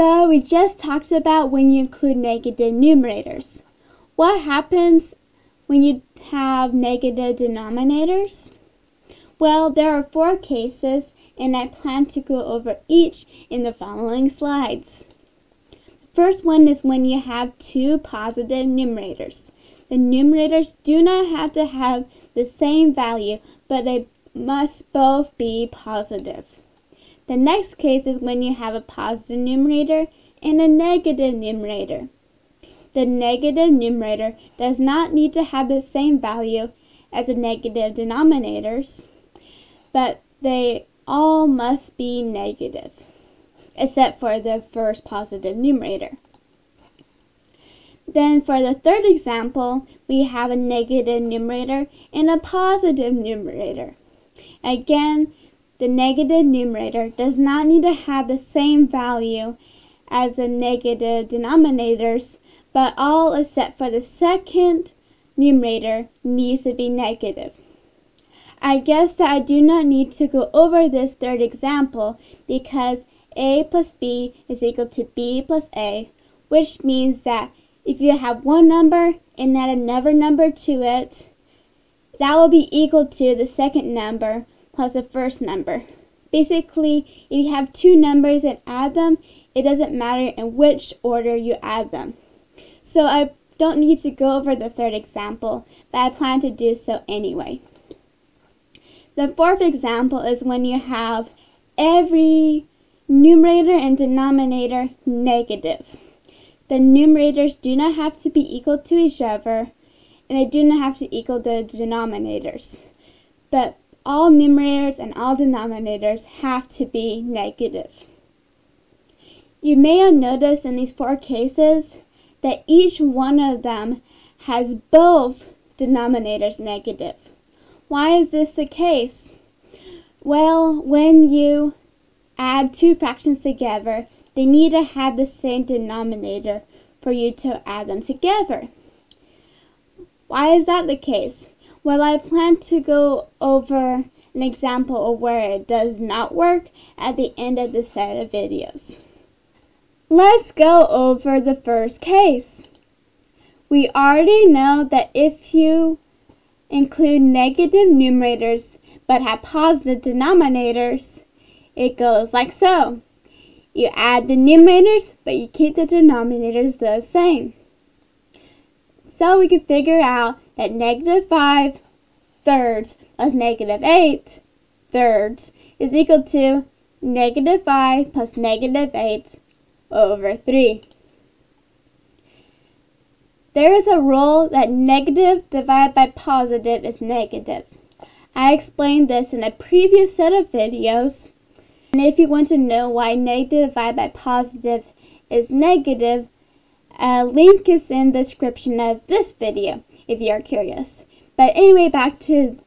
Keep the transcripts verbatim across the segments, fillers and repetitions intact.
So we just talked about when you include negative numerators. What happens when you have negative denominators? Well, there are four cases, and I plan to go over each in the following slides. The first one is when you have two positive numerators. The numerators do not have to have the same value, but they must both be positive. The next case is when you have a positive numerator and a negative numerator. The negative numerator does not need to have the same value as the negative denominators, but they all must be negative, except for the first positive numerator. Then for the third example, we have a negative numerator and a positive numerator. Again, the negative numerator does not need to have the same value as the negative denominators, but all except for the second numerator needs to be negative. I guess that I do not need to go over this third example because a plus b is equal to b plus a, which means that if you have one number and add another number to it, that will be equal to the second number plus the first number. Basically, if you have two numbers and add them, it doesn't matter in which order you add them. So I don't need to go over the third example, but I plan to do so anyway. The fourth example is when you have every numerator and denominator negative. The numerators do not have to be equal to each other, and they do not have to equal the denominators. But all numerators and all denominators have to be negative. You may have noticed in these four cases that each one of them has both denominators negative. Why is this the case? Well, when you add two fractions together, they need to have the same denominator for you to add them together. Why is that the case? Well, I plan to go over an example of where it does not work at the end of this set of videos. Let's go over the first case. We already know that if you include negative numerators but have positive denominators, it goes like so. You add the numerators, but you keep the denominators the same. So we can figure out that negative five thirds plus negative eight thirds is equal to negative five plus negative eight over three. There is a rule that negative divided by positive is negative. I explained this in a previous set of videos, and if you want to know why negative divided by positive is negative, a link is in the description of this video if you are curious. But anyway, back to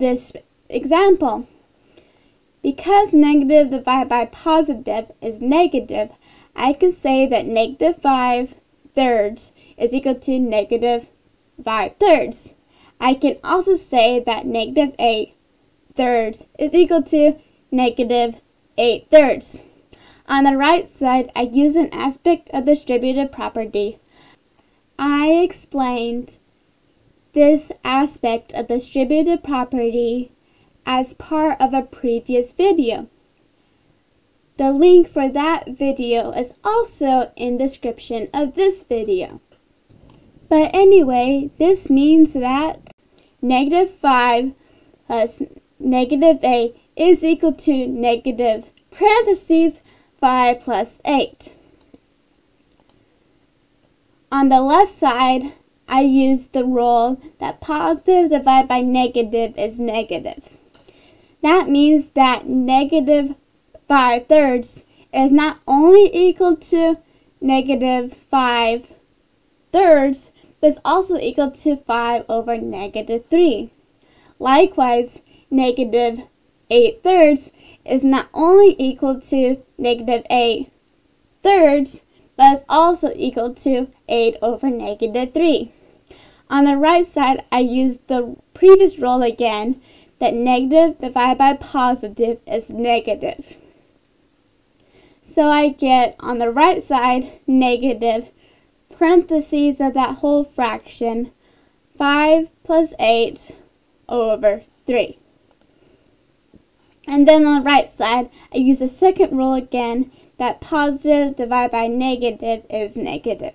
this example. Because negative divided by positive is negative, I can say that negative five thirds is equal to negative five thirds. I can also say that negative eight thirds is equal to negative eight thirds. On the right side, I use an aspect of distributive property. I explained this aspect of distributive property as part of a previous video. The link for that video is also in the description of this video. But anyway, this means that negative five plus negative eight is equal to negative parentheses five plus eight. On the left side, I use the rule that positive divided by negative is negative. That means that negative five thirds is not only equal to negative five thirds, but is also equal to five over negative three. Likewise, negative eight thirds is not only equal to negative eight thirds, but is also equal to eight over negative three. On the right side, I used the previous rule again, that negative divided by positive is negative. So I get, on the right side, negative parentheses of that whole fraction, five plus eight over three. And then on the right side, I use the second rule again, that positive divided by negative is negative.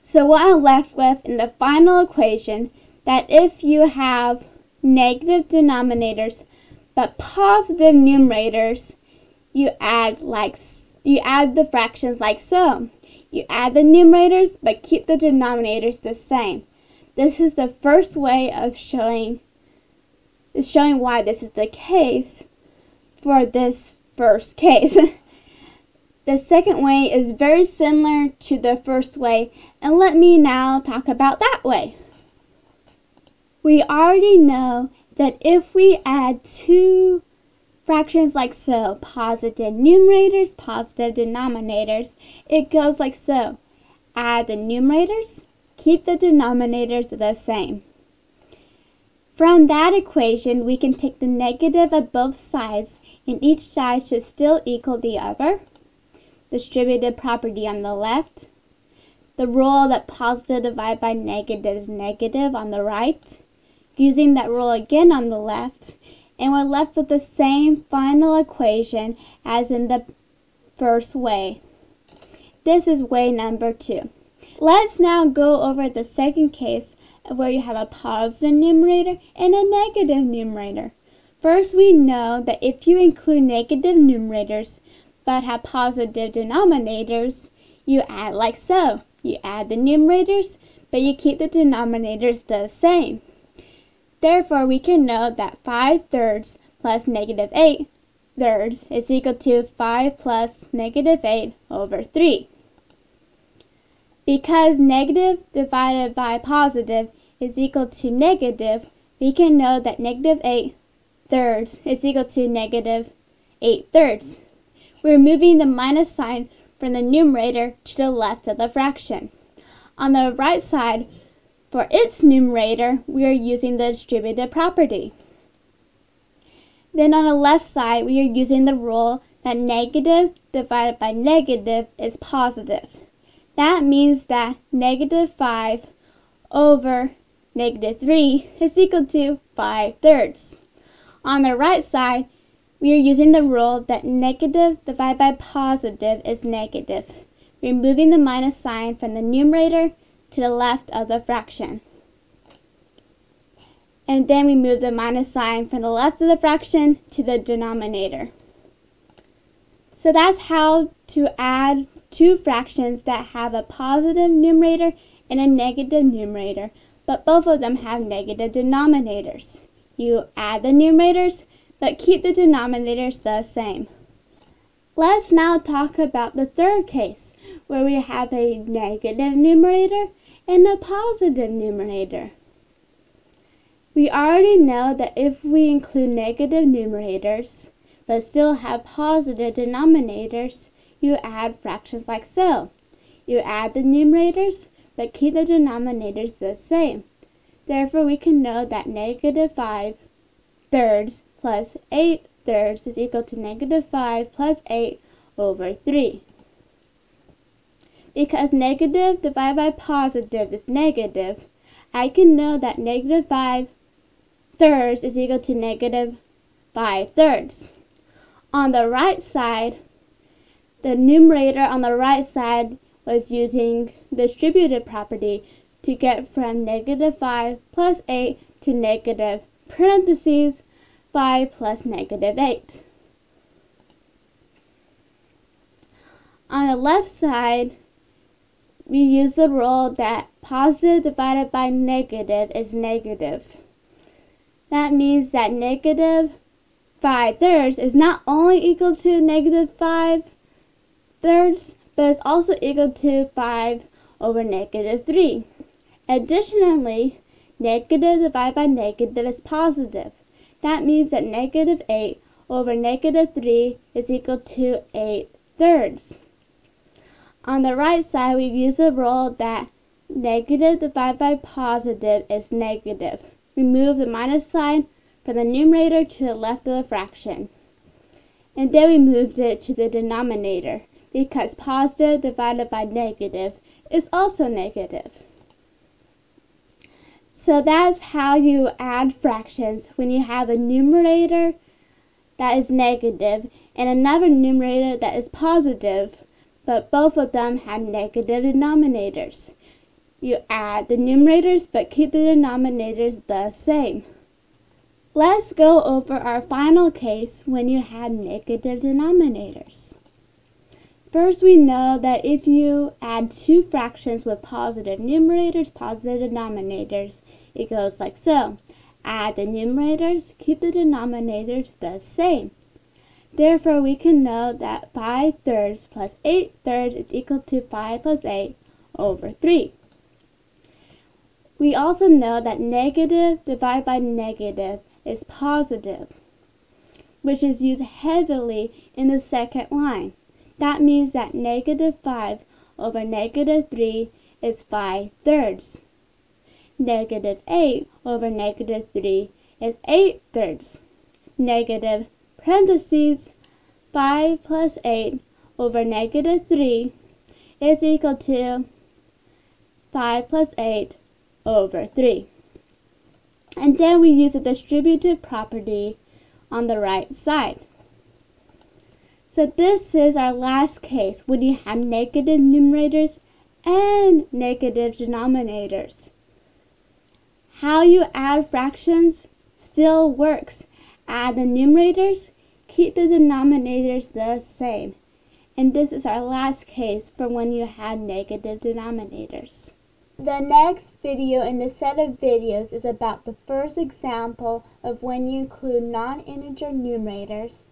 So what I'm left with in the final equation, that if you have negative denominators but positive numerators, you add like you add the fractions like so. You add the numerators but keep the denominators the same. This is the first way of showing is showing why this is the case for this first case. The second way is very similar to the first way, and let me now talk about that way. We already know that if we add two fractions like so, positive numerators, positive denominators, it goes like so. Add the numerators, keep the denominators the same. From that equation, we can take the negative of both sides, and each side should still equal the other. Distributive property on the left, the rule that positive divided by negative is negative on the right, using that rule again on the left, and we're left with the same final equation as in the first way. This is way number two. Let's now go over the second case where you have a positive numerator and a negative numerator. First, we know that if you include negative numerators but have positive denominators, you add like so. You add the numerators, but you keep the denominators the same. Therefore, we can know that five thirds plus negative eight thirds is equal to five plus negative eight over three. Because negative divided by positive is equal to negative, we can know that negative eight thirds is equal to negative eight thirds. We're moving the minus sign from the numerator to the left of the fraction. On the right side, for its numerator, we are using the distributive property. Then on the left side, we are using the rule that negative divided by negative is positive. That means that negative five over negative three is equal to five thirds. On the right side, we are using the rule that negative divided by positive is negative, removing the minus sign from the numerator to the left of the fraction. And then we move the minus sign from the left of the fraction to the denominator. So that's how to add two fractions that have a positive numerator and a negative numerator, but both of them have negative denominators. You add the numerators, but keep the denominators the same. Let's now talk about the third case, where we have a negative numerator and a positive numerator. We already know that if we include negative numerators, but still have positive denominators, you add fractions like so. You add the numerators, but keep the denominators the same. Therefore, we can know that negative five thirds plus eight thirds is equal to negative five plus eight over three. Because negative divided by positive is negative, I can know that negative five thirds is equal to negative five thirds. On the right side, the numerator on the right side was using the distributive property to get from negative five plus eight to negative parentheses five plus negative eight. On the left side, we use the rule that positive divided by negative is negative. That means that negative five thirds is not only equal to negative five thirds, but it's also equal to five over negative three. Additionally, negative divided by negative is positive. That means that negative eight over negative three is equal to eight thirds. On the right side, we use the rule that negative divided by positive is negative. Remove the minus sign from the numerator to the left of the fraction. and then we moved it to the denominator because positive divided by negative is also negative. So that's how you add fractions when you have a numerator that is negative and another numerator that is positive, but both of them have negative denominators. You add the numerators but keep the denominators the same. Let's go over our final case when you have negative denominators. First, we know that if you add two fractions with positive numerators, positive denominators, it goes like so. Add the numerators, keep the denominators the same. Therefore, we can know that five thirds plus eight thirds is equal to five plus eight over three. We also know that negative divided by negative is positive, which is used heavily in the second line. That means that negative five over negative three is five thirds. Negative eight over negative three is eight thirds. Negative parentheses five plus eight over negative three is equal to five plus eight over three. And then we use the distributive property on the right side. So this is our last case when you have negative numerators and negative denominators. How you add fractions still works. Add the numerators, keep the denominators the same. And this is our last case for when you have negative denominators. The next video in this set of videos is about the first example of when you include non-integer numerators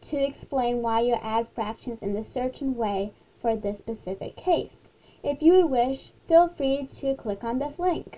to explain why you add fractions in a certain way for this specific case. If you would wish, feel free to click on this link.